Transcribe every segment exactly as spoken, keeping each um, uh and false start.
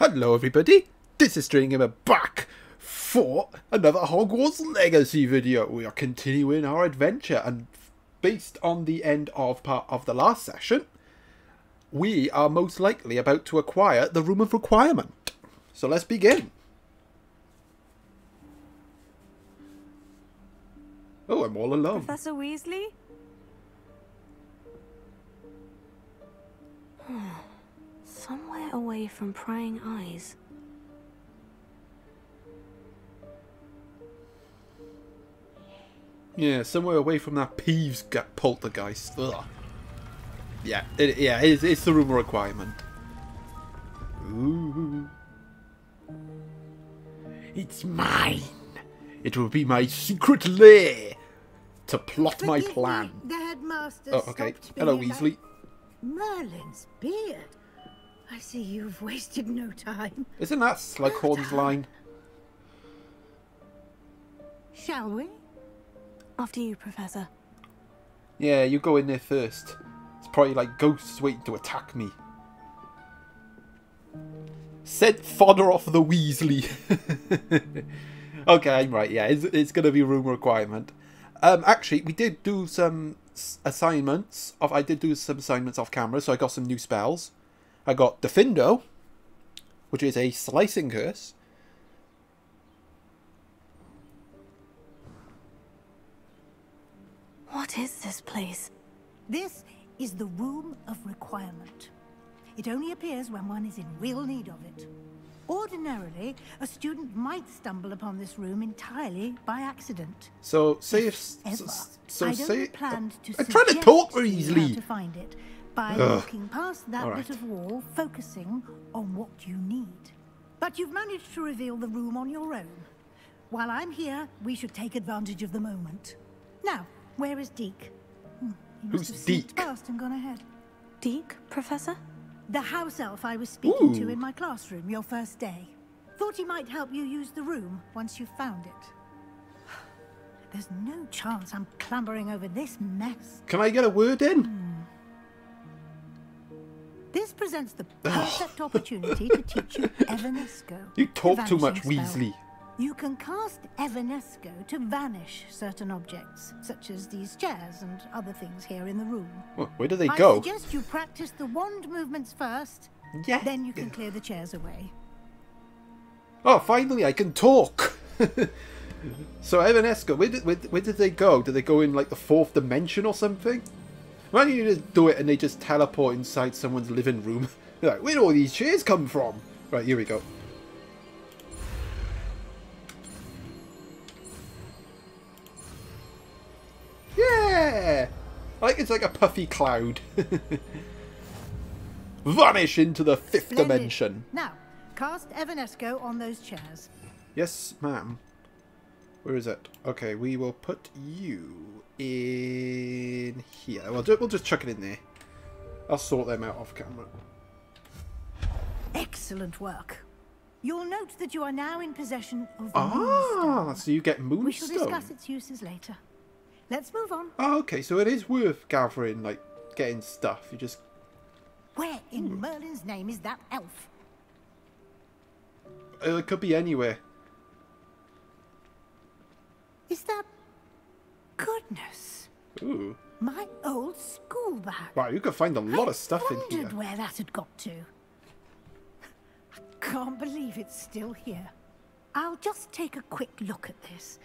Hello everybody, this is Stranger Gamer back for another Hogwarts Legacy video. We are continuing our adventure, and based on the end of part of the last session, we are most likely about to acquire the Room of Requirement. So let's begin. Oh, I'm all alone. Professor Weasley? Somewhere away from prying eyes. Yeah, somewhere away from that Peeves poltergeist. Ugh. Yeah, it, yeah, it's, it's the Room of Requirement. Ooh. It's mine. It will be my secret lair to plot Forgive my plan. Me. The headmaster oh, okay. Hello, Weasley. Like Merlin's beard. I see you've wasted no time. Isn't that Slughorn's line? Shall we? After you, Professor. Yeah, you go in there first. It's probably like ghosts waiting to attack me. Said fodder off the Weasley. Okay, I'm right. Yeah, it's, it's going to be Room Requirement. Um, actually, we did do some assignments. Of, I did do some assignments off camera, so I got some new spells. I got the Findo, which is a slicing curse. What is this place? This is the Room of Requirement. It only appears when one is in real need of it. Ordinarily, a student might stumble upon this room entirely by accident. So, say if... if so, so I say... Planned to I'm trying to talk very easily. To find it. By Ugh. Walking past that right. bit of wall, focusing on what you need. But you've managed to reveal the room on your own. While I'm here, we should take advantage of the moment. Now, where is Deek? Hmm, Who's Deek? Past and gone ahead. Deek, Professor? The house elf I was speaking Ooh. To in my classroom your first day. Thought he might help you use the room once you found it. There's no chance I'm clambering over this mess. Can I get a word in? Hmm. This presents the perfect opportunity to teach you Evanesco. You talk too much, spell. Weasley. You can cast Evanesco to vanish certain objects, such as these chairs and other things here in the room. Well, where do they I go? I suggest you practice the wand movements first, yeah. Then you can clear the chairs away. Oh, finally, I can talk! So Evanesco, where did, where, where did they go? Do they go in, like, the fourth dimension or something? Why don't you just do it and they just teleport inside someone's living room? They're like, where do all these chairs come from? Right, here we go. Yeah! I think it's like a puffy cloud. Vanish into the fifth Splendid. Dimension. Now, cast Evanesco on those chairs. Yes, ma'am. Where is it? Okay, we will put you in here. We'll, do, we'll just chuck it in there. I'll sort them out off camera. Excellent work. You'll note that you are now in possession of ah, Moonstone. Ah, so you get Moonstone. We shall discuss its uses later. Let's move on. Oh, okay, so it is worth gathering, like, getting stuff. You just... Where in hmm. Merlin's name is that elf? It could be anywhere. Is that... goodness. Ooh. My old school bag. Wow, you could find a lot I of stuff in here. I wondered where that had got to. I can't believe it's still here. I'll just take a quick look at this.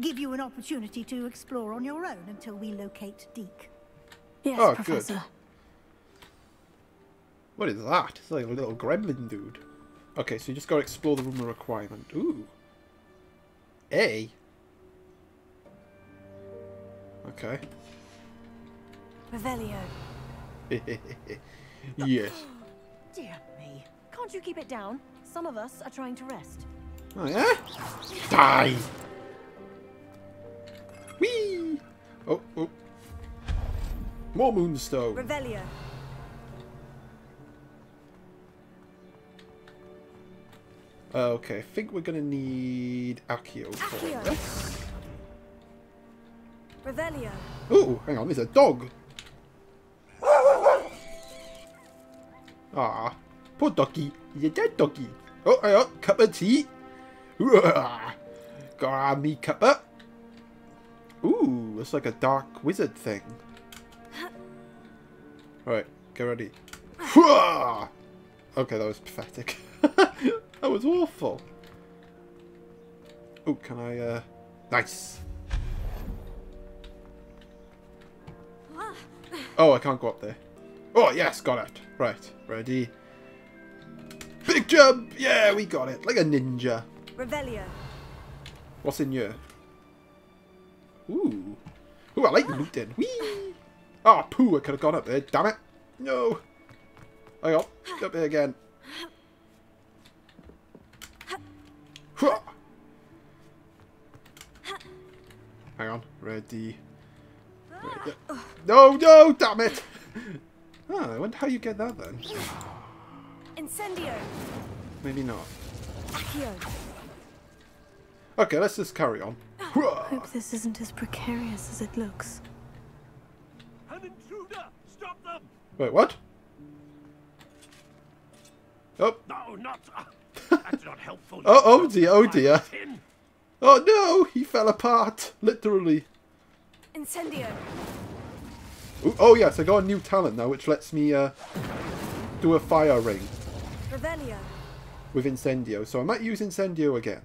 Give you an opportunity to explore on your own until we locate Deek. Yes, oh, Professor. Good. What is that? It's like a little gremlin dude. Okay, so you just got to explore the Room of Requirement. Ooh. Hey. Okay. Revelio. Yes. Oh, dear me. Can't you keep it down? Some of us are trying to rest. Oh, yeah? Die! Whee! Oh, oh. More moonstone. Revelio. Okay, I think we're going to need Accio for Accio. This. Revelio. Ooh, hang on, there's a dog. Ah, Poor doggy. He's a dead doggy. Oh, I got a cup of tea. Got me cup up. Ooh, it's like a dark wizard thing. Alright, get ready. Okay, that was pathetic. That was awful. Oh, can I, uh... Nice! Oh, I can't go up there. Oh, yes, got it. Right, ready. Big jump! Yeah, we got it. Like a ninja. Revelio. What's in here? Ooh. Ooh, I like the loot in. Whee! Oh, poo, I could have gone up there. Damn it. No. I got up there again. Hang on. Ready. Ready. No, no, damn it. Oh, I wonder how you get that then. Incendio. Maybe not. Accio. Okay, let's just carry on. I hope this isn't as precarious as it looks. An intruder! Stop them! Wait, what? Oh. No, not. Uh, that's not helpful. Oh, oh dear, oh dear. Oh no, he fell apart, literally. Incendio. Ooh, oh yes, I got a new talent now, which lets me uh, do a fire ring. Revelio. With Incendio, so I might use Incendio again.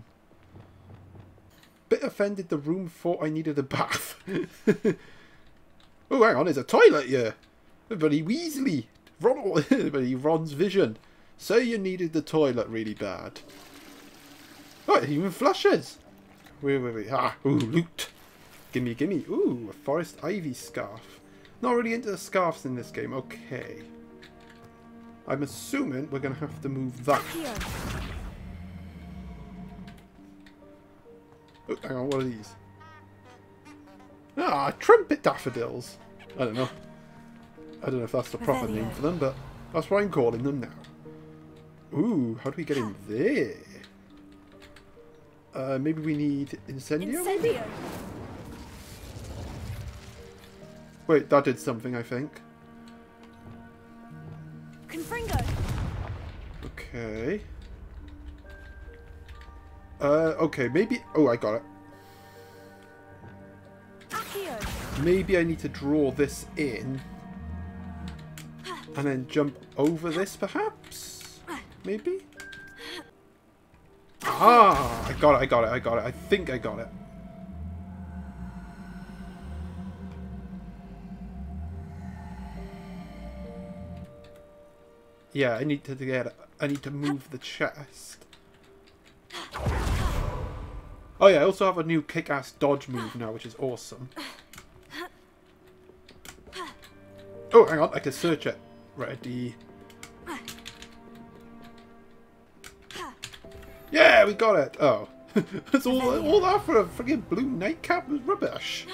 Bit offended the room thought I needed a bath. Oh, hang on, there's a toilet here. Everybody Weasley. Ron, everybody Ron's vision. So you needed the toilet really bad. Oh, it even flushes. Wait, wait, wait. Ah, ooh, loot. Gimme, gimme. Ooh, a forest ivy scarf. Not really into the scarves in this game. Okay. I'm assuming we're going to have to move that. Oh, hang on, what are these? Ah, trumpet daffodils. I don't know. I don't know if that's the proper name for them, but that's what I'm calling them now. Ooh, how do we get in there? Uh, maybe we need Incendio? Incendio. Wait, that did something, I think. Confringo. Okay. Uh, okay, maybe... Oh, I got it. Accio. Maybe I need to draw this in. And then jump over this, perhaps? Maybe? Ah! I got it, I got it, I got it. I think I got it. Yeah, I need to get... I need to move the chest. Oh yeah, I also have a new kick-ass dodge move now, which is awesome. Oh, hang on, I can search it. Ready. Yeah, we got it! Oh. That's all, all that for a friggin' blue nightcap was rubbish.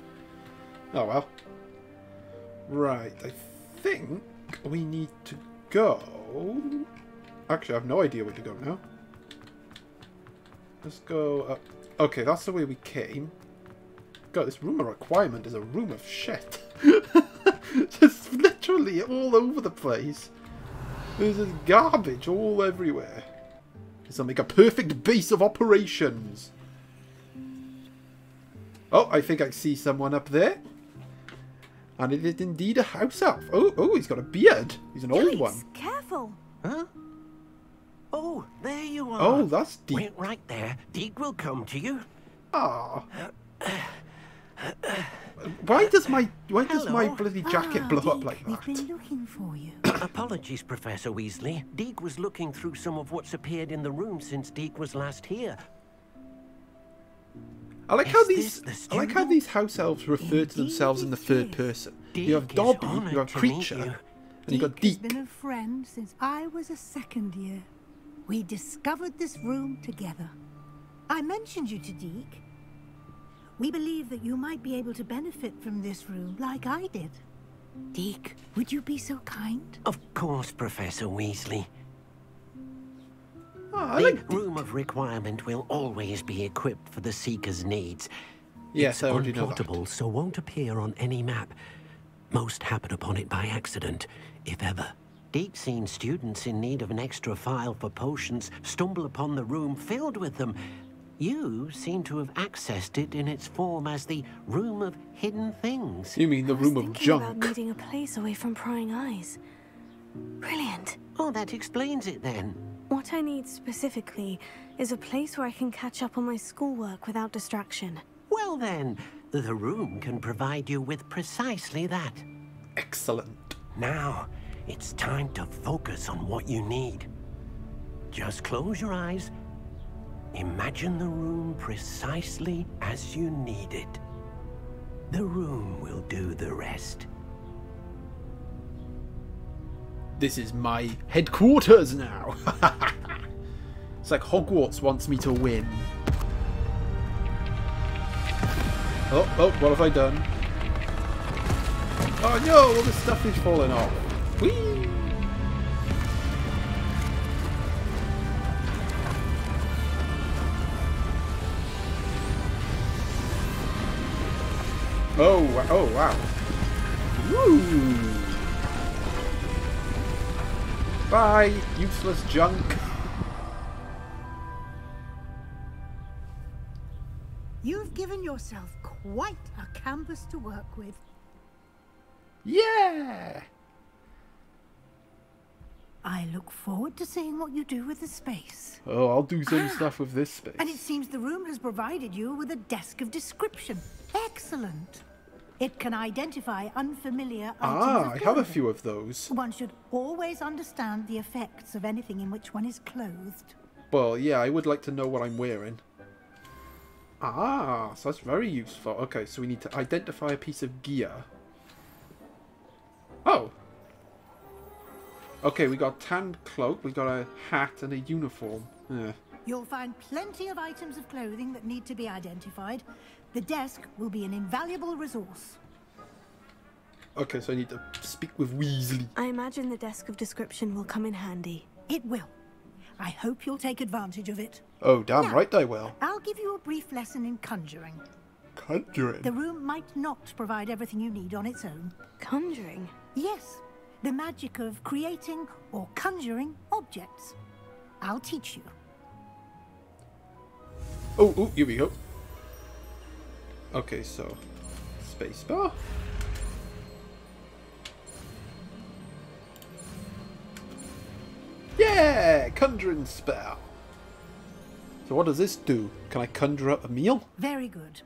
Oh well. Right, I think we need to go... Actually, I have no idea where to go now. Let's go up... Okay, that's the way we came. God, this room of requirement is a room of shit. Just literally all over the place. There's just garbage all everywhere. This will make a perfect base of operations. Oh, I think I see someone up there. And it is indeed a house elf. Oh, oh, he's got a beard. He's an Yikes, old one. Careful. Huh? Oh, there you are. Oh, that's Deek. Went right there. Deek will come to you. Ah. Why does my why Hello. does my bloody jacket ah, blow Deek, up like that? We've been looking for you. Apologies, Professor Weasley. Deek was looking through some of what's appeared in the room since Deek was last here. I like Is how these the I like how these house elves refer Indeed to themselves in the third person. Deek you have Dobby, you have creature, you. and you got Deek. Deek has been a friend since I was a second year. We discovered this room together. I mentioned you to Deek. We believe that you might be able to benefit from this room like I did. Deek, would you be so kind? Of course, Professor Weasley. Oh, I like the Room of Requirement will always be equipped for the Seeker's needs. Yes, it's I already know that. So won't appear on any map. Most happen upon it by accident, if ever. Deek's seen students in need of an extra file for potions stumble upon the room filled with them. You seem to have accessed it in its form as the Room of Hidden Things. You mean the Room of Junk? I was thinking about needing a place away from prying eyes. Brilliant. Oh, that explains it then. What I need specifically is a place where I can catch up on my schoolwork without distraction. Well then, the room can provide you with precisely that. Excellent. Now, it's time to focus on what you need. Just close your eyes. Imagine the room precisely as you need it. The room will do the rest. This is my headquarters now. It's like Hogwarts wants me to win. Oh, oh, what have I done? Oh no, all the stuff is falling off. Whee! Oh, oh wow. Woo! Bye, useless junk. You've given yourself quite a canvas to work with. Yeah! I look forward to seeing what you do with the space. Oh, I'll do some ah, stuff with this space. And it seems the room has provided you with a desk of description. Excellent. It can identify unfamiliar ah, items. Ah, I have a few of those. One should always understand the effects of anything in which one is clothed. Well, yeah, I would like to know what I'm wearing. Ah, so that's very useful. Okay, so we need to identify a piece of gear. Oh. Okay, we got a tan cloak, we got a hat and a uniform. Yeah. You'll find plenty of items of clothing that need to be identified. The desk will be an invaluable resource. Okay, so I need to speak with Weasley. I imagine the desk of description will come in handy. It will. I hope you'll take advantage of it. Oh, damn now, right I will. I'll give you a brief lesson in conjuring. Conjuring? The room might not provide everything you need on its own. Conjuring? Yes. The magic of creating or conjuring objects. I'll teach you. Oh, oh, here we go. Okay, so space bar. Yeah, conjuring spell. So what does this do? Can I conjure up a meal? Very good.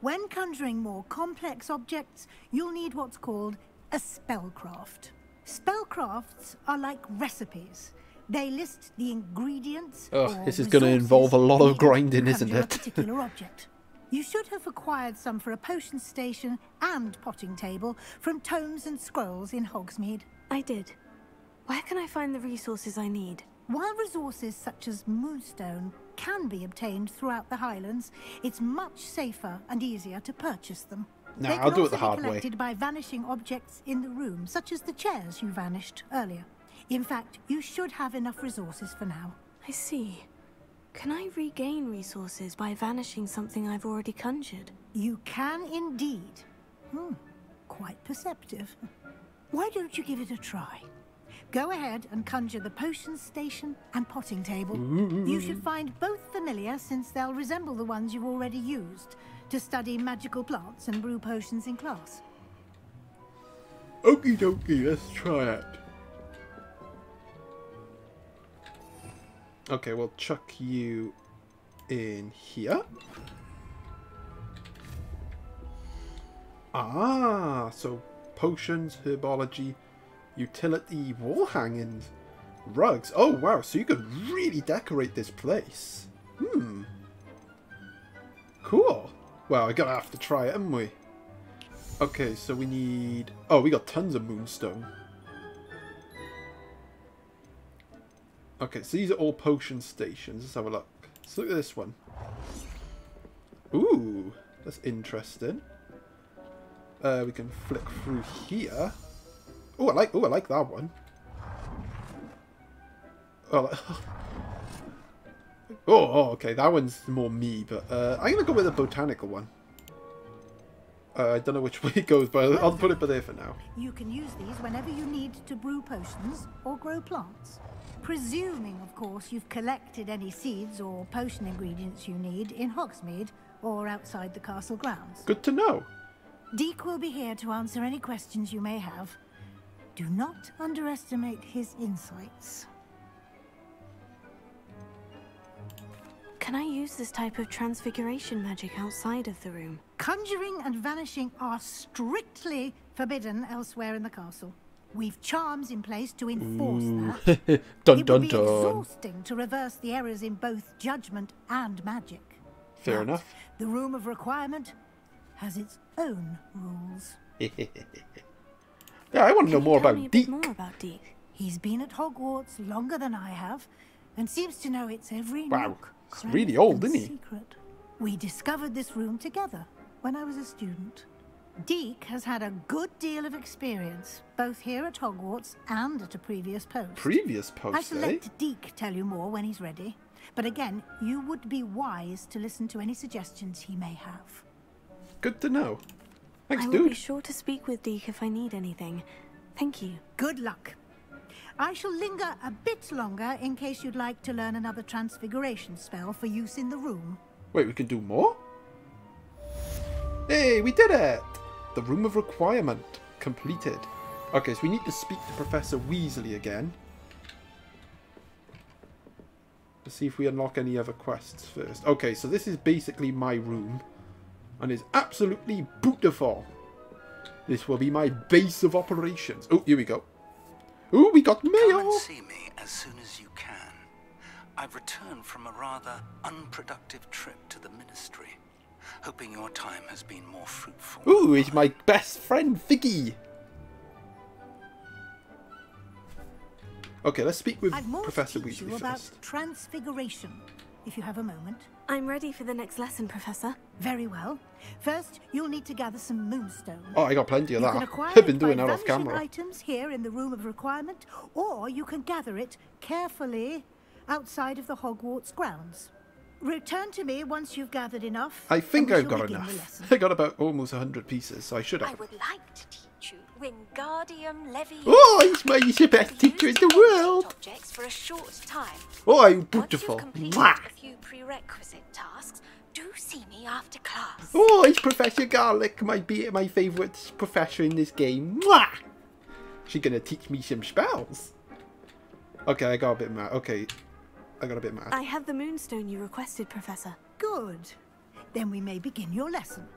When conjuring more complex objects, you'll need what's called a spellcraft. Spellcrafts are like recipes. They list the ingredients. Oh, this is going to involve a lot of grinding, isn't it? A particular object. You should have acquired some for a potion station and potting table from Tomes and Scrolls in Hogsmeade. I did. Where can I find the resources I need? While resources such as moonstone can be obtained throughout the Highlands, it's much safer and easier to purchase them. Nah, I'll do it the hard way. They can also be collected by vanishing objects in the room, such as the chairs you vanished earlier. In fact, you should have enough resources for now. I see. Can I regain resources by vanishing something I've already conjured? You can indeed. Hmm, quite perceptive. Why don't you give it a try? Go ahead and conjure the potion station and potting table. Ooh. You should find both familiar since they'll resemble the ones you've already used to study magical plants and brew potions in class. Okie dokie, let's try it. Okay, we'll chuck you in here. Ah, so potions, herbology, utility, wall hangings, rugs. Oh, wow, so you could really decorate this place. Hmm. Cool. Well, we're going to have to try it, haven't we? Okay, so we need... Oh, we got tons of moonstone. Okay, so these are all potion stations. Let's have a look. Let's look at this one. Ooh, that's interesting. Uh, we can flick through here. Oh, I like. Oh, I like that one. Oh, oh, okay, that one's more me. But uh, I'm gonna go with the botanical one. Uh, I don't know which way it goes, but I'll put it by there for now. You can use these whenever you need to brew potions or grow plants. Presuming, of course, you've collected any seeds or potion ingredients you need in Hogsmeade or outside the castle grounds. Good to know. Deek will be here to answer any questions you may have. Do not underestimate his insights. Can I use this type of transfiguration magic outside of the room? Conjuring and vanishing are strictly forbidden elsewhere in the castle. We've charms in place to enforce Ooh. that. dun, it dun, would be dun. exhausting to reverse the errors in both judgment and magic. Fair but enough. The Room of Requirement has its own rules. yeah, I want to know more about Deek. more about Deek. He's been at Hogwarts longer than I have, and seems to know it's every wow. nook. It's really old, isn't he? Secret. We discovered this room together when I was a student. Deek has had a good deal of experience, both here at Hogwarts and at a previous post. Previous post, I shall eh? let Deek tell you more when he's ready. But again, you would be wise to listen to any suggestions he may have. Good to know. Thanks, I will dude. be sure to speak with Deek if I need anything. Thank you. Good luck. I shall linger a bit longer in case you'd like to learn another transfiguration spell for use in the room. Wait, we can do more? Hey, we did it! The Room of Requirement completed. Okay, so we need to speak to Professor Weasley again. Let's see if we unlock any other quests first. Okay, so this is basically my room. And is absolutely beautiful. This will be my base of operations. Oh, here we go. Ooh, we got mail! Come and see me as soon as you can. I've returned from a rather unproductive trip to the Ministry, hoping your time has been more fruitful. Ooh, he's my best friend, Figgy! Okay, let's speak with Professor Weasley first. I'd more to teach you about transfiguration, if you have a moment. I'm ready for the next lesson, Professor. Very well. First, you'll need to gather some moonstone. Oh, I got plenty of you that. I've been doing that off camera. Items here in the Room of Requirement, or you can gather it carefully outside of the Hogwarts grounds. Return to me once you've gathered enough. I think I've got enough. I got about almost one hundred pieces, so I should have. I would like to teach you Wingardium Leviosa. Oh, he's my he's the best teacher in the world. Objects for a short time. Oh, you beautiful. Once you've completed a few prerequisite tasks, do see me after class. Oh, it's Professor Garlick, my be my favourite professor in this game. Mwah! She's gonna teach me some spells. Okay, I got a bit mad. Okay. I got a bit mad. I have the moonstone you requested, Professor. Good. Then we may begin your lesson.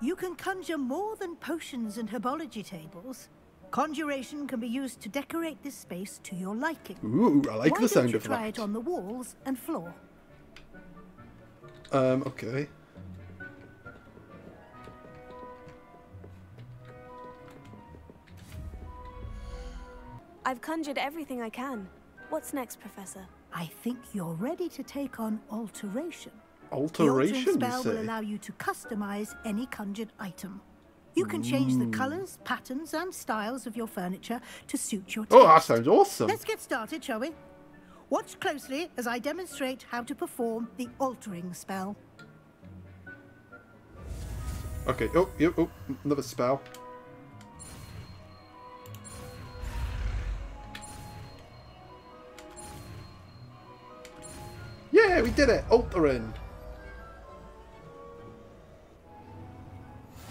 You can conjure more than potions and herbology tables. Conjuration can be used to decorate this space to your liking. Ooh, I like Why the sound of that. Why don't you try it on the walls and floor? Um, okay. I've conjured everything I can. What's next, Professor? I think you're ready to take on Alteration. Alteration, the spell will allow you to customize any conjured item. You can mm. change the colors, patterns, and styles of your furniture to suit your taste. Oh, that sounds awesome. Let's get started, shall we? Watch closely as I demonstrate how to perform the altering spell. Okay, oh, oh, oh another spell. Yeah, we did it! Altering!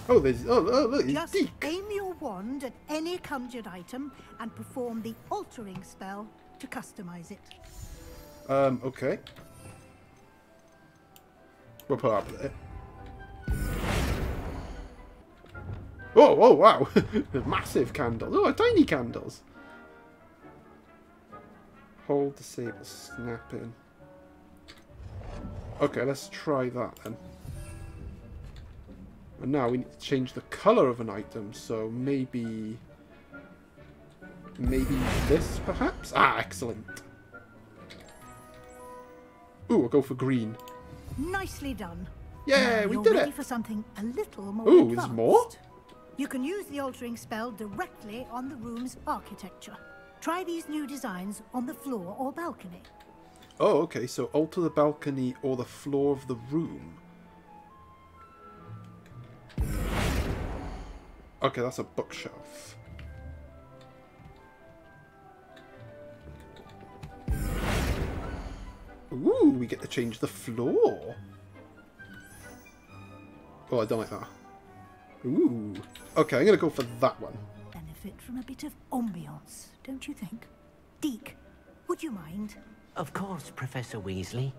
Oh, there's... Oh, oh look, it's Deek! Just aim your wand at any conjured item and perform the altering spell to customize it. Um, okay. We'll put up there. Oh, oh, wow! Massive candles! Oh, tiny candles! Hold, disable, snap in. Okay, let's try that then. And now we need to change the colour of an item, so maybe... Maybe this, perhaps? Ah, excellent. Ooh, I'll go for green. Nicely done. Yeah, now we did ready it! for something a little more Ooh, advanced. There's more? You can use the altering spell directly on the room's architecture. Try these new designs on the floor or balcony. Oh, okay, so alter the balcony or the floor of the room. Okay, that's a bookshelf. Ooh, we get to change the floor. Oh, I don't like that. Ooh. Okay, I'm going to go for that one. Benefit from a bit of ambience, don't you think? Deek, would you mind? Of course, Professor Weasley.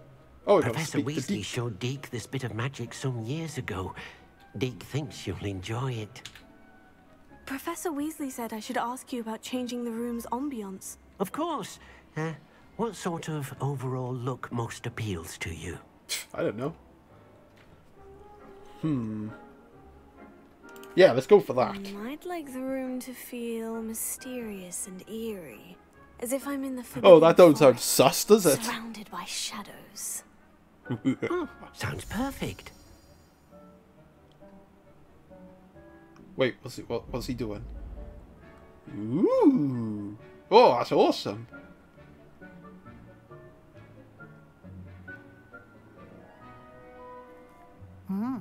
Oh, Professor Weasley showed Deek this bit of magic some years ago. Deek thinks you'll enjoy it. Professor Weasley said I should ask you about changing the room's ambience. Of course. Uh, what sort of overall look most appeals to you? I don't know. Hmm. Yeah, let's go for that. I'd like the room to feel mysterious and eerie, as if I'm in the oh, that don't sound sus, does it? Surrounded by shadows. Oh, sounds perfect. Wait, what's he, what, what's he doing? Ooh! Oh, that's awesome. Hmm.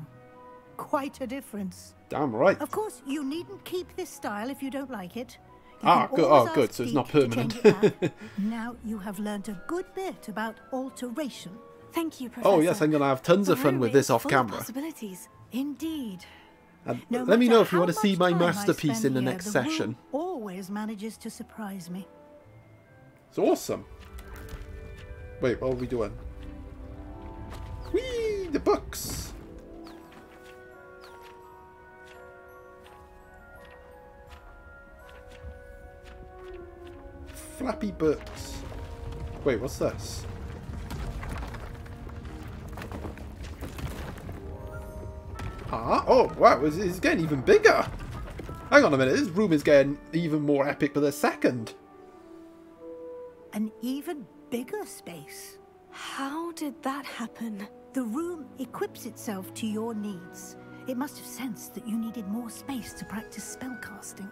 Quite a difference. Damn right. Of course, you needn't keep this style if you don't like it. You ah, good. Oh, good. So it's not permanent. Now you have learned a good bit about alteration. Thank you, Professor. Oh yes, I'm going to have tons the of fun with this off camera. Possibilities, indeed. And no let me know if you want to see my masterpiece in the here, next the session. Always manages to surprise me. It's awesome. Wait, what are we doing? Whee! The books. Flappy books. Wait, what's this? Ah, oh wow, it's, it's getting even bigger. Hang on a minute, this room is getting even more epic by the second. An even bigger space. How did that happen? The room equips itself to your needs. It must have sensed that you needed more space to practice spellcasting.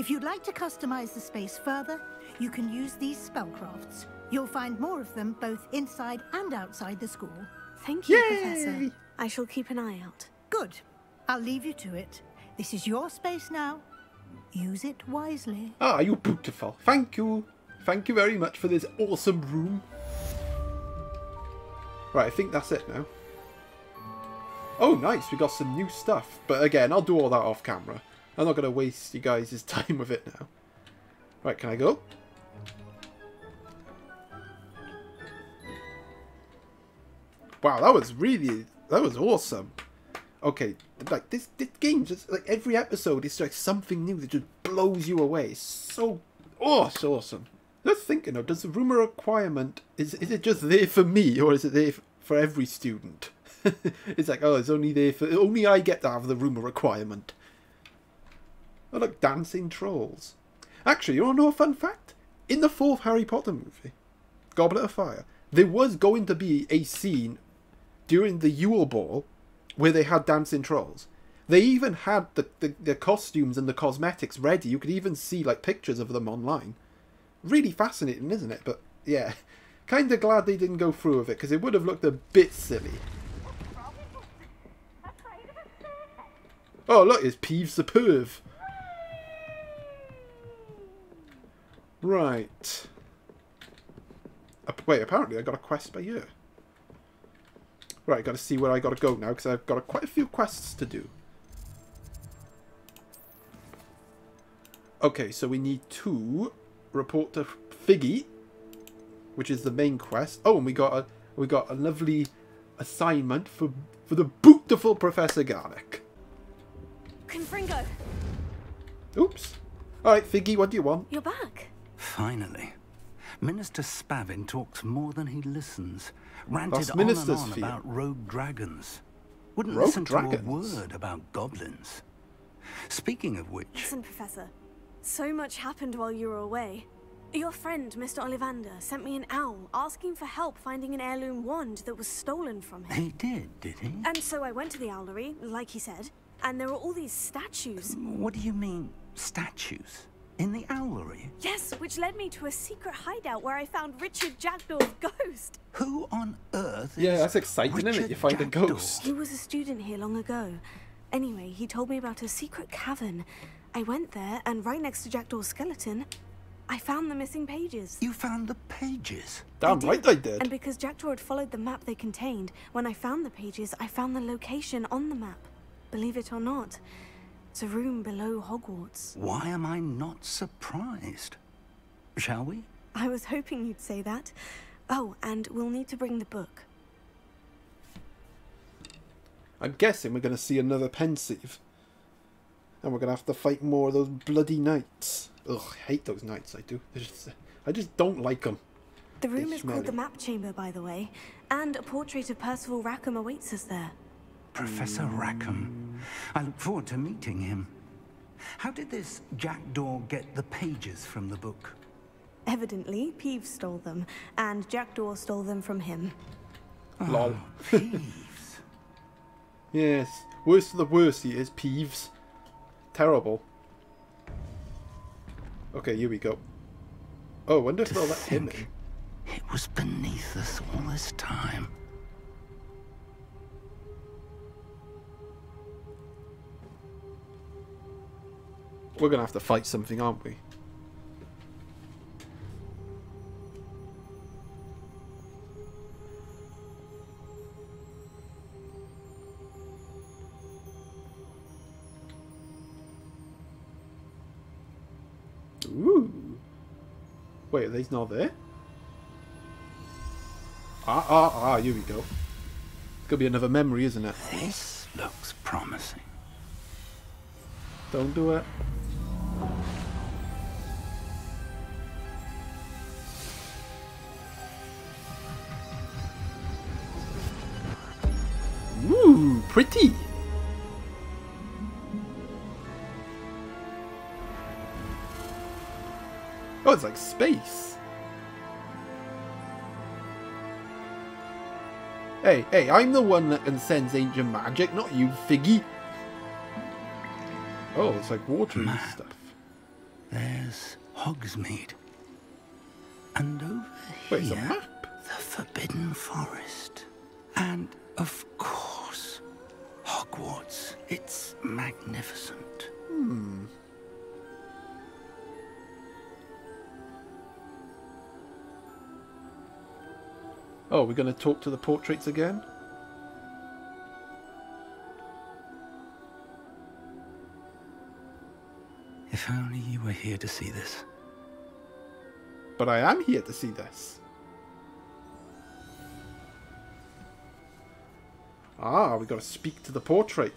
If you'd like to customize the space further, you can use these spellcrafts. You'll find more of them both inside and outside the school. Thank you, Yay! Professor. I shall keep an eye out. Good. I'll leave you to it. This is your space now. Use it wisely. Ah, you're beautiful. Thank you. Thank you very much for this awesome room. Right, I think that's it now. Oh, nice. We got some new stuff. But again, I'll do all that off camera. I'm not going to waste you guys' time with it now. Right, can I go? Wow, that was really... That was awesome. Okay, like, this, this game, just, like, every episode is, like, something new that just blows you away. It's so... Oh, it's awesome. Just thinking of, does the Room of Requirement... Is, is it just there for me, or is it there for every student? It's like, oh, it's only there for... Only I get to have the Room of Requirement. Oh, look, dancing trolls. Actually, you want to know a fun fact? In the fourth Harry Potter movie, Goblet of Fire, there was going to be a scene during the Yule Ball where they had dancing trolls. They even had the, the, the costumes and the cosmetics ready. You could even see, like, pictures of them online. Really fascinating, isn't it? But, yeah, kind of glad they didn't go through with it because it would have looked a bit silly. Oh, look, it's Peeves the Perv. Right. Wait, apparently I got a quest by you. Right, got to see where I got to go now because I've got a, quite a few quests to do. Okay, so we need to report to Figgy, which is the main quest. Oh, and we got a we got a lovely assignment for for the beautiful Professor Garlick. Confringo. Oops. All right, Figgy, what do you want? You're back. Finally. Minister Spavin talks more than he listens. Ranted on and on about rogue dragons. Wouldn't listen to a word about goblins. Speaking of which... Listen, Professor. So much happened while you were away. Your friend, Mister Ollivander, sent me an owl asking for help finding an heirloom wand that was stolen from him. He did, did he? And so I went to the Owlery, like he said, and there were all these statues. What do you mean, statues? In the Owlery? Yes, which led me to a secret hideout where I found Richard Jackdaw's ghost. Who on earth is Yeah, that's exciting, Richard isn't it? You find Jackdaw. a ghost. He was a student here long ago, Anyway, he told me about a secret cavern. I went there, and right next to Jackdaw's skeleton, I found the missing pages. You found the pages? Damn right they did. And because Jackdaw had followed the map they contained, when I found the pages, I found the location on the map. Believe it or not, it's a room below Hogwarts. Why am I not surprised? Shall we? I was hoping you'd say that. Oh, and we'll need to bring the book. I'm guessing we're going to see another Pensieve. And we're going to have to fight more of those bloody knights. Ugh, I hate those knights, I do. Just, I just don't like them. The room is called the Map Chamber, by the way. And a portrait of Percival Rackham awaits us there. Professor Rackham. I look forward to meeting him. How did this Jackdaw get the pages from the book? Evidently, Peeves stole them, and Jackdaw stole them from him. Oh, lol. Peeves. Yes. Worse than the worst he is, Peeves. Terrible. Okay, here we go. Oh, I wonder if they'll let him in. It was beneath us all this time. We're going to have to fight something, aren't we? Ooh. Wait, are these not there? Ah, ah, ah, here we go. It's going to be another memory, isn't it? This looks promising. Don't do it. Ooh, pretty. Oh, it's like space. Hey, hey, I'm the one that can sense ancient magic, not you, Figgy. Oh, it's like water and stuff. There's Hogsmeade. And over Wait, here, it's a map. The Forbidden Forest. And, of course, Hogwarts. It's magnificent. Hmm. Oh, we're going to talk to the portraits again? If only you were here to see this. But I am here to see this. Ah, we got to speak to the portrait.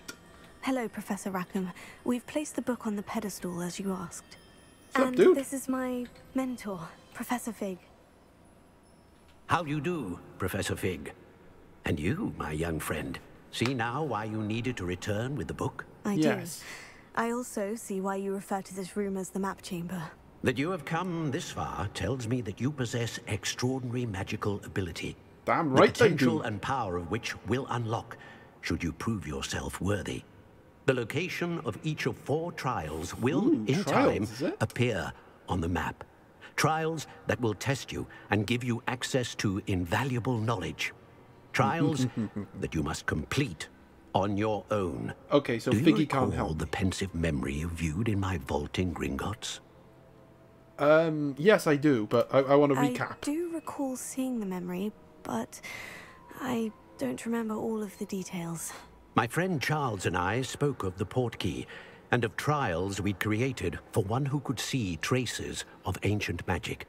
Hello, Professor Rackham. We've placed the book on the pedestal, as you asked. What's and up, dude? This is my mentor, Professor Fig. How you do, Professor Fig. And you, my young friend. See now why you needed to return with the book? I yes. do. I also see why you refer to this room as the Map Chamber. That you have come this far tells me that you possess extraordinary magical ability. Damn right they do. The potential and power of which will unlock, should you prove yourself worthy. The location of each of four trials will, Ooh, in trials, time, appear on the map. Trials that will test you and give you access to invaluable knowledge. Trials that you must complete on your own. Okay, so Figgy can't help. Do you recall the pensive memory you viewed in my vault in Gringotts? Um, yes, I do, but I, I want to recap. I do recall seeing the memory, but I don't remember all of the details. My friend Charles and I spoke of the portkey and of trials we'd created for one who could see traces of ancient magic.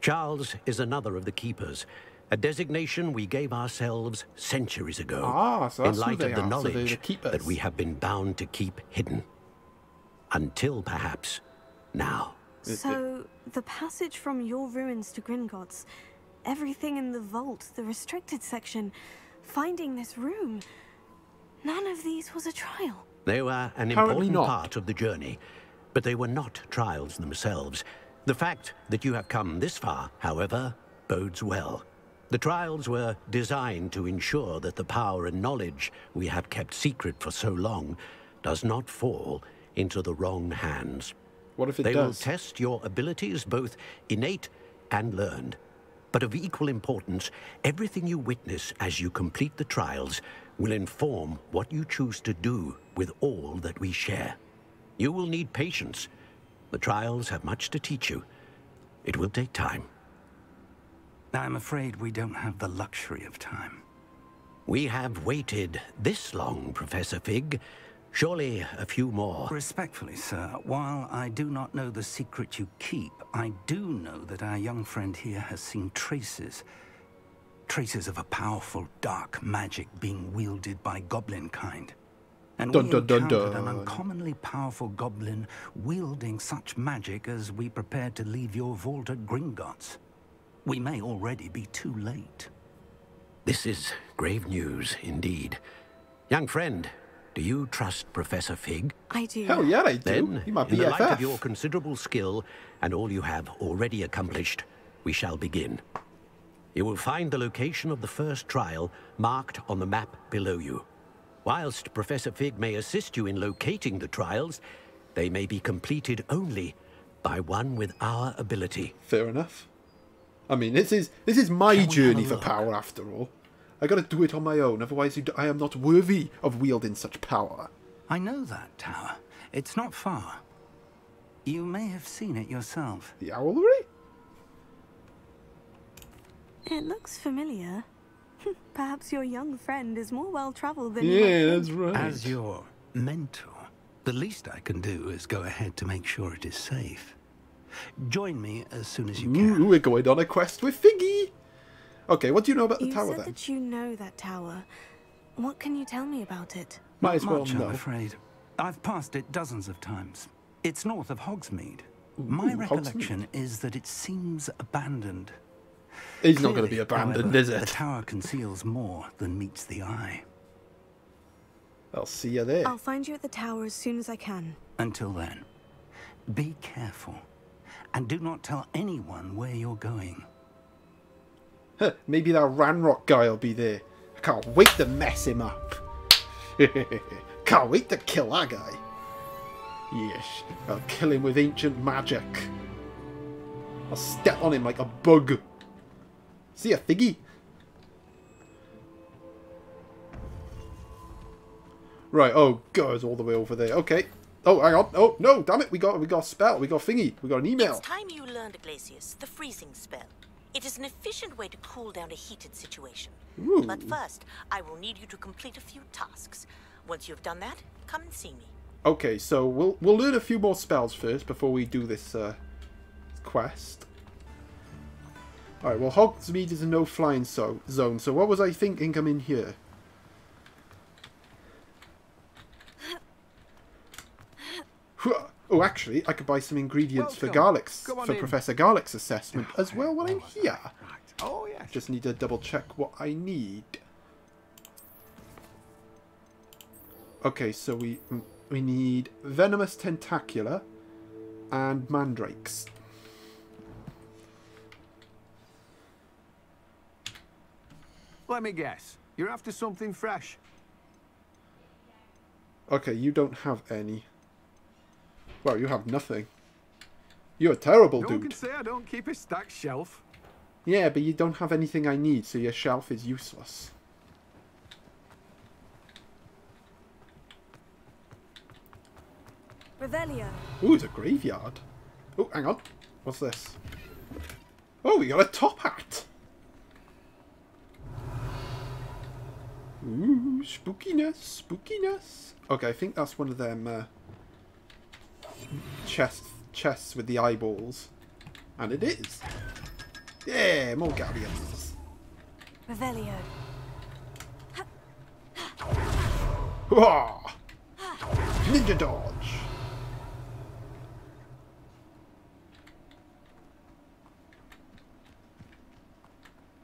Charles is another of the keepers. A designation we gave ourselves centuries ago, ah, so in light of the are. knowledge so that we have been bound to keep hidden. Until, perhaps, now. So, the passage from your ruins to Gringotts, everything in the vault, the restricted section, finding this room, none of these was a trial. They were an Apparently important not. part of the journey, but they were not trials themselves. The fact that you have come this far, however, bodes well. The trials were designed to ensure that the power and knowledge we have kept secret for so long does not fall into the wrong hands. What if it does? They will test your abilities, both innate and learned. But of equal importance, everything you witness as you complete the trials will inform what you choose to do with all that we share. You will need patience. The trials have much to teach you. It will take time. I'm afraid we don't have the luxury of time. We have waited this long, Professor Fig. Surely a few more. Respectfully, sir, while I do not know the secret you keep, I do know that our young friend here has seen traces. Traces of a powerful dark magic being wielded by goblin kind. And dun, we dun, dun, encountered dun. an uncommonly powerful goblin wielding such magic as we prepared to leave your vault at Gringotts. We may already be too late. This is grave news indeed. Young friend, do you trust Professor Fig? I do. Hell yeah, I do. Then, he might be in the light of your considerable skill and all you have already accomplished, we shall begin. You will find the location of the first trial marked on the map below you. Whilst Professor Fig may assist you in locating the trials, they may be completed only by one with our ability. Fair enough. I mean, this is this is my Can journey for power, after all. I gotta do it on my own, otherwise I am not worthy of wielding such power. I know that tower. It's not far. You may have seen it yourself. The Owlery? It looks familiar. Perhaps your young friend is more well-travelled than you. Yeah, that's right. As your mentor, the least I can do is go ahead to make sure it is safe. Join me as soon as you can. Ooh, we're going on a quest with Figgy. Okay, what do you know about the you tower said then? That you know that tower. What can you tell me about it? Might Not as well much, know. I'm afraid. I've passed it dozens of times. It's north of Hogsmeade. Ooh, My Hogsmeade. recollection is that it seems abandoned. It's Clearly, not going to be abandoned, however, is it? The tower conceals more than meets the eye. I'll see you there. I'll find you at the tower as soon as I can. Until then, be careful. And do not tell anyone where you're going. Huh, maybe that Ranrock guy will be there. I can't wait to mess him up. Can't wait to kill that guy. Yes, I'll kill him with ancient magic. I'll step on him like a bug. See ya, Figgy. Right, oh god, it's all the way over there. Okay. Oh, hang on. Oh, no, damn it. We got we got a spell. We got a thingy. We got an email. It's time you learned, Glacius, the freezing spell. It is an efficient way to cool down a heated situation. Ooh. But first, I will need you to complete a few tasks. Once you've done that, come and see me. Okay, so we'll we'll learn a few more spells first before we do this uh, quest. All right, well, Hogsmeade is a no-flying so zone, so what was I thinking coming here? Oh, actually, I could buy some ingredients Welcome. for Garlick's, for in. Professor Garlick's assessment as well while I'm here. Oh, yes. Just need to double-check what I need. Okay, so we we need venomous tentacular and mandrakes. Let me guess. You're after something fresh. Okay, you don't have any. Well, you have nothing. You're a terrible dude. No one can say I don't keep a stacked shelf. Yeah, but you don't have anything I need, so your shelf is useless. Revelio. Ooh, it's a graveyard. Oh, hang on. What's this? Oh, we got a top hat. Ooh, spookiness, spookiness. Okay, I think that's one of them... Uh, Chest, chests with the eyeballs, and it is. Yeah, more galleons. Revelio. Whoa! Ninja dodge.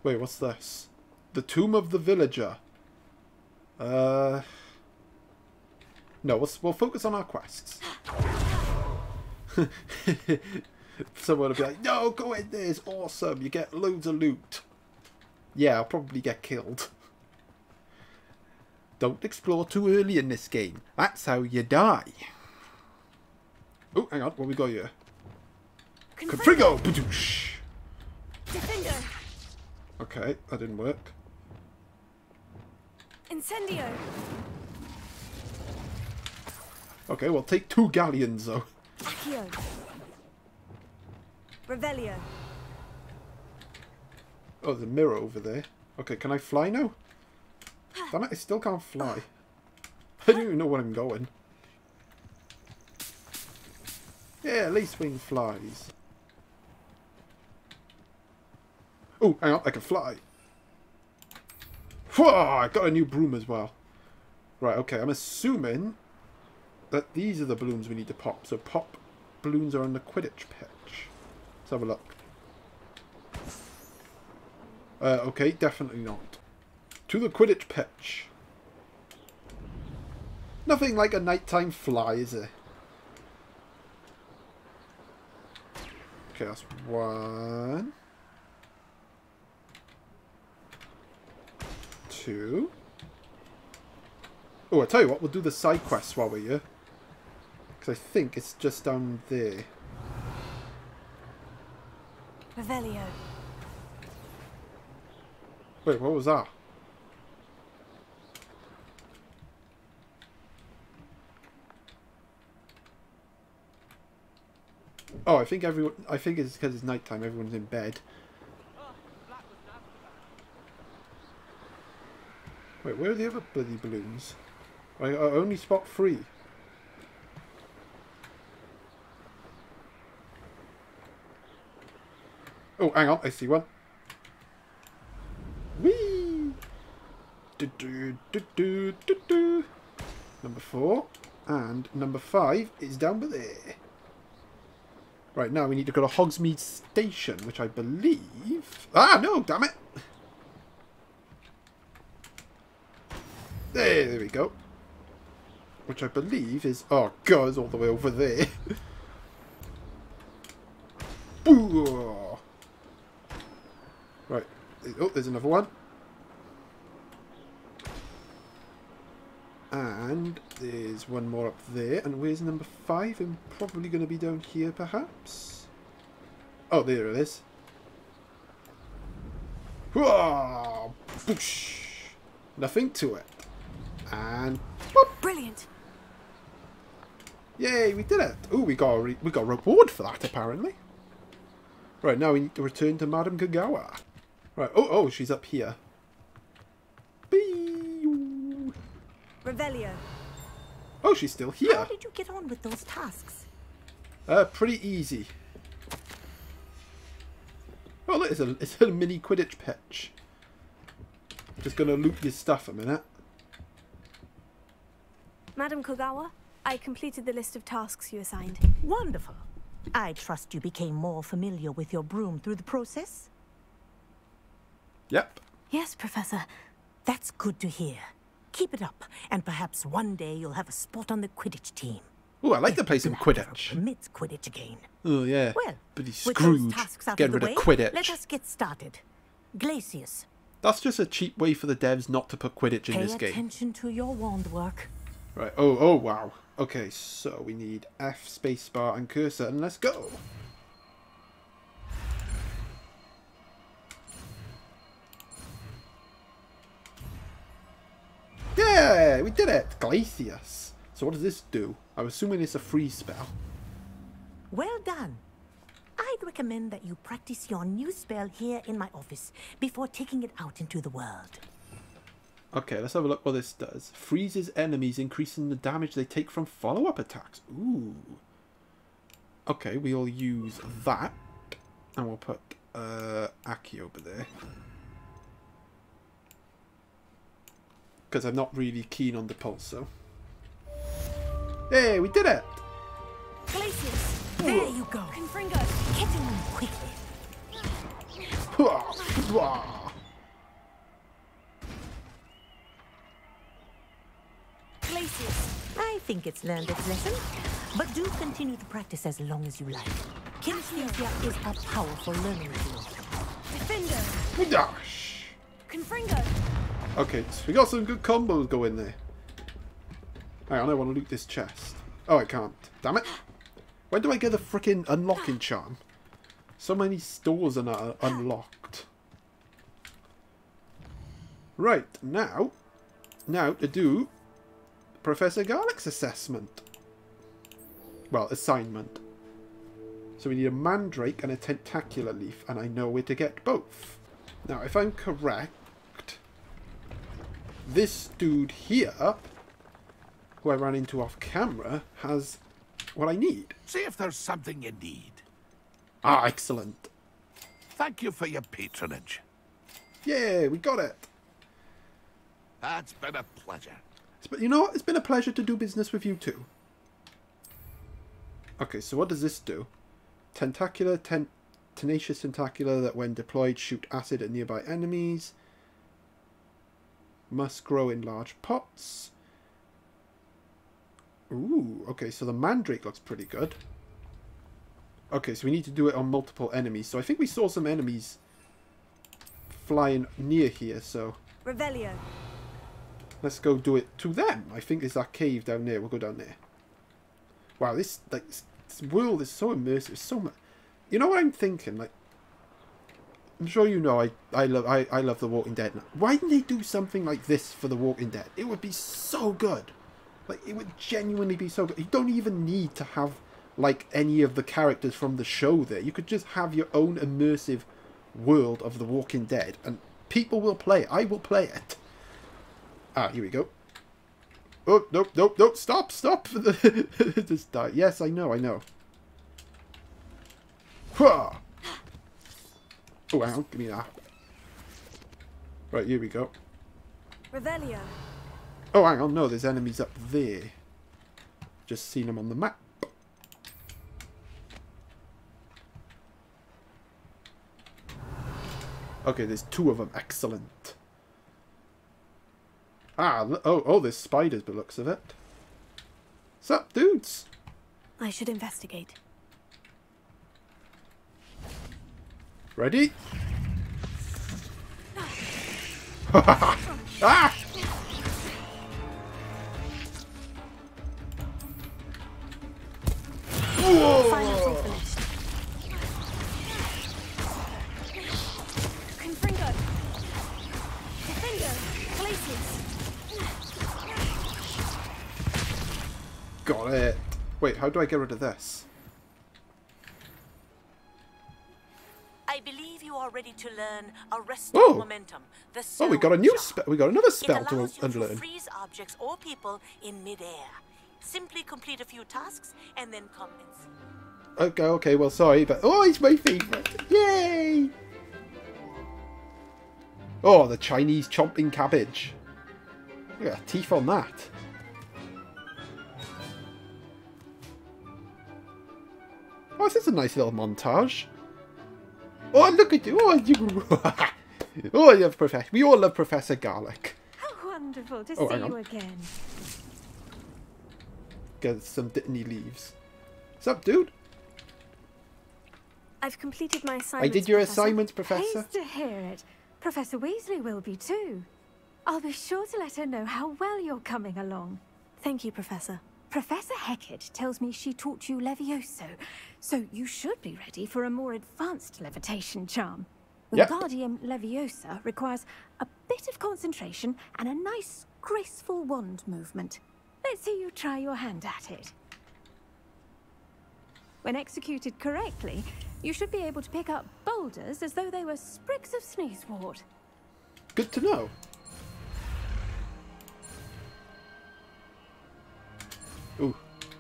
Wait, what's this? The tomb of the villager. Uh. No, we'll we'll focus on our quests. Someone will be like, no, go in there, it's awesome, you get loads of loot. Yeah, I'll probably get killed. Don't explore too early in this game, that's how you die. Oh, hang on, what we got here? Confringo! Badoosh! Defender! Okay, that didn't work. Incendio! Okay, well, take two galleons, though. Accio. Revelio. Oh, there's a mirror over there. Okay, can I fly now? Damn it, I still can't fly. I don't even know where I'm going. Yeah, Lacewing flies. Oh, hang on, I can fly. Whoa, I got a new broom as well. Right, okay, I'm assuming that these are the balloons we need to pop. So pop balloons are on the Quidditch pitch. Let's have a look. Uh, okay, definitely not. To the Quidditch pitch. Nothing like a nighttime fly, is it? Okay, that's one. Two. Oh, I tell you what, we'll do the side quests while we're here. Because I think it's just down there. Revelio. Wait, what was that? Oh, I think everyone. I think it's because it's nighttime. Everyone's in bed. Wait, where are the other bloody balloons? I, I only spot three. Oh, hang on, I see one. Do, do, do, do, do. Number four and number five is down by there. Right, now we need to go to Hogsmeade Station, which I believe... Ah, no, damn it! There, there we go. Which I believe is... Oh, God, it's all the way over there. Boo! Right. Oh, there's another one. And there's one more up there. And where's number five? I'm probably going to be down here, perhaps. Oh, there it is. Whoa! Boosh! Nothing to it. And boop. Brilliant! Yay, we did it! Oh, we got a re we got a reward for that, apparently. Right, now we need to return to Madam Kogawa. Right. Oh, oh, she's up here. Revelio. Oh, she's still here. How did you get on with those tasks? Uh, pretty easy. Oh, look, it's a, it's a mini Quidditch pitch. Just going to loot your stuff a minute. Madam Kogawa, I completed the list of tasks you assigned. Wonderful. I trust you became more familiar with your broom through the process? Yep. Yes, Professor. That's good to hear. Keep it up, and perhaps one day you'll have a spot on the Quidditch team. Oh, I like if to play some Quidditch. Permits Quidditch again. Oh yeah. Well, but he's screwed. Getting rid of Quidditch. Let us get started. Glacius. That's just a cheap way for the devs not to put Quidditch in Pay this game. Pay attention to your wand work. Right. Oh, oh, wow. Okay, so we need F, spacebar, and cursor, and let's go. Yeah, we did it! Glacius. So what does this do? I'm assuming it's a freeze spell. Well done. I'd recommend that you practice your new spell here in my office before taking it out into the world. Okay, let's have a look what this does. Freezes enemies, increasing the damage they take from follow-up attacks. Ooh. Okay, we'll use that. And we'll put uh, Aki over there. Because I'm not really keen on the pulse, so. Hey, we did it! Glacius, there you go. Confringo, get him quickly. Glacius, I think it's learned its lesson, but do continue to practice as long as you like. Kinesthesia is a powerful learning tool. Defender. Dash. Confringo. Okay, so we got some good combos going there. Hang on, I want to loot this chest. Oh, I can't. Damn it. When do I get the frickin' unlocking charm? So many stores are not unlocked. Right, now. Now to do Professor Garlick's assessment. well, assignment. So we need a mandrake and a tentacular leaf, and I know where to get both. Now, if I'm correct, this dude here, who I ran into off camera, has what I need. See if there's something you need. Ah, excellent. Thank you for your patronage. Yeah, we got it. That's been a pleasure. But you know what? It's been a pleasure to do business with you too. Okay, so what does this do? Tentacular, ten tenacious tentacular that when deployed shoot acid at nearby enemies. Must grow in large pots. Ooh, okay, so the mandrake looks pretty good. Okay, so we need to do it on multiple enemies. So I think we saw some enemies flying near here, so... Revelio. Let's go do it to them. I think there's that cave down there. We'll go down there. Wow, this like this, this world is so immersive. So much. You know what I'm thinking? Like, I'm sure you know I I love I I love The Walking Dead. Why didn't they do something like this for The Walking Dead? It would be so good. Like, it would genuinely be so good. You don't even need to have like any of the characters from the show there. You could just have your own immersive world of The Walking Dead, and people will play it. I will play it. Ah, here we go. Oh, nope, nope, nope. Stop, stop. Just die. Yes, I know, I know. Hwah! Oh, hang on. Give me that. Right, here we go. Revelio. Oh, hang on. No, there's enemies up there. Just seen them on the map. Okay, there's two of them. Excellent. Ah, oh, oh, there's spiders by the looks of it. What's up, dudes? I should investigate. Ready? Ah! Whoa! Confringo! Confringo! Glacius! Got it. Wait, how do I get rid of this? I believe you are ready to learn arresting oh. momentum. The oh, we got a new spell. We got another spell to unlearn. To freeze objects or people in midair. Simply complete a few tasks and then come and see. Okay, okay. Well, sorry, but oh, it's my favorite. Yay! Oh, the Chinese chomping cabbage. Look at the teeth on that. Oh, this is a nice little montage. Oh, look at you. Oh, you. Oh, I love Professor. We all love Professor Garlick. How wonderful to oh, see you again. Get some Dittany leaves. What's up, dude? I've completed my assignments. I did your professor. assignments, Professor. Pleased to hear it. Professor Weasley will be too. I'll be sure to let her know how well you're coming along. Thank you, Professor. Professor Hecate tells me she taught you Levioso, so you should be ready for a more advanced levitation charm. Yep. Wingardium Leviosa requires a bit of concentration and a nice, graceful wand movement. Let's see you try your hand at it. When executed correctly, you should be able to pick up boulders as though they were sprigs of sneezewort. Good to know. Ooh,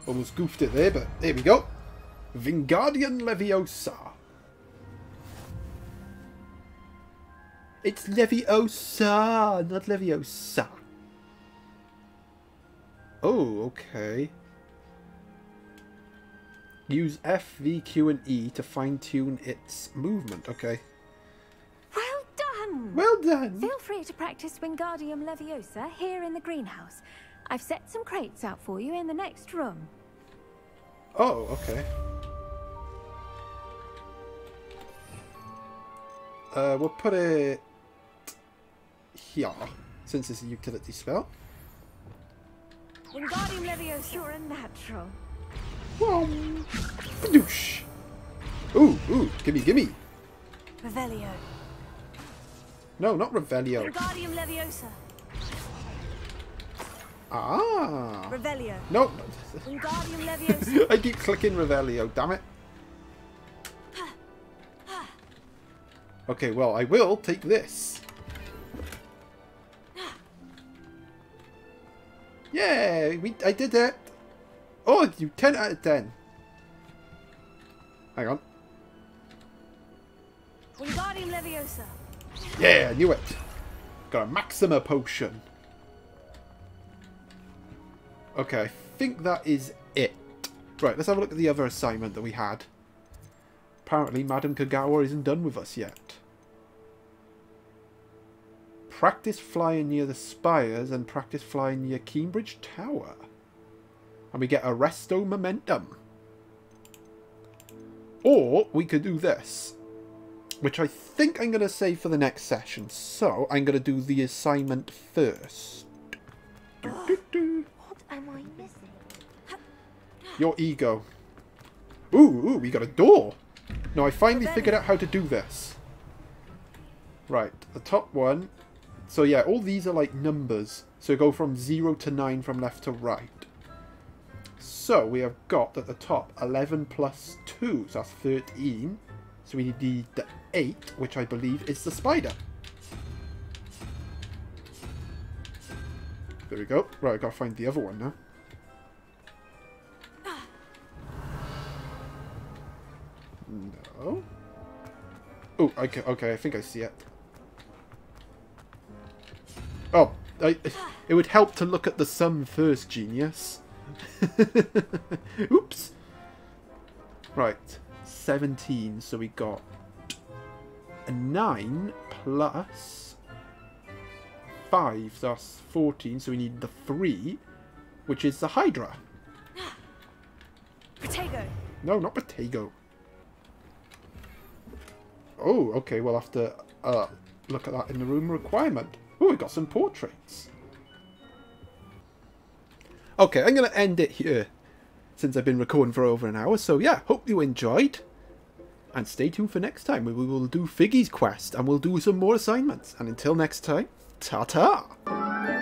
almost goofed it there, but there we go. Wingardium Leviosa. It's Leviosa, not Leviosa. Oh, okay. Use F, V, Q, and E to fine-tune its movement. Okay. Well done. Well done. Feel free to practice Wingardium Leviosa here in the greenhouse. I've set some crates out for you in the next room. Oh, okay. Uh, we'll put it here, since it's a utility spell. Wingardium Leviosa, you're a natural. Whoa. Badoosh. Ooh, ooh, gimme, gimme. Revelio. No, not Revelio. Wingardium Leviosa. Ah. Revelio. Nope. Wingardium Leviosa. I keep clicking Revelio, damn it. Okay, well, I will take this. Yeah, we, I did it. Oh, you ten out of ten. Hang on. Wingardium Leviosa. Yeah, I knew it. Got a Maxima potion. Okay, I think that is it. Right, let's have a look at the other assignment that we had. Apparently, Madam Kogawa isn't done with us yet. Practice flying near the spires and practice flying near Cambridge Tower. And we get Arresto Momentum. Or we could do this, which I think I'm going to save for the next session. So I'm going to do the assignment first. Do, do, do. What am I missing? Your ego. Ooh, ooh, we got a door. No, I finally figured out how to do this. Right, the top one. So yeah, all these are like numbers. So go from zero to nine from left to right. So we have got at the top eleven plus two, so that's thirteen. So we need the eight, which I believe is the spider. There we go. Right, I've got to find the other one now. No. Oh, okay, okay, I think I see it. Oh, I, it would help to look at the sum first, genius. Oops. Right, seventeen, so we got a nine plus five, so that's fourteen, so we need the three, which is the Hydra. Potato. No, not potato. Oh, okay, we'll have to uh, look at that in the room requirement. Oh, we got some portraits. Okay, I'm going to end it here since I've been recording for over an hour. So yeah, hope you enjoyed. And stay tuned for next time where we will do Figgy's quest and we'll do some more assignments. And until next time, ta-ta!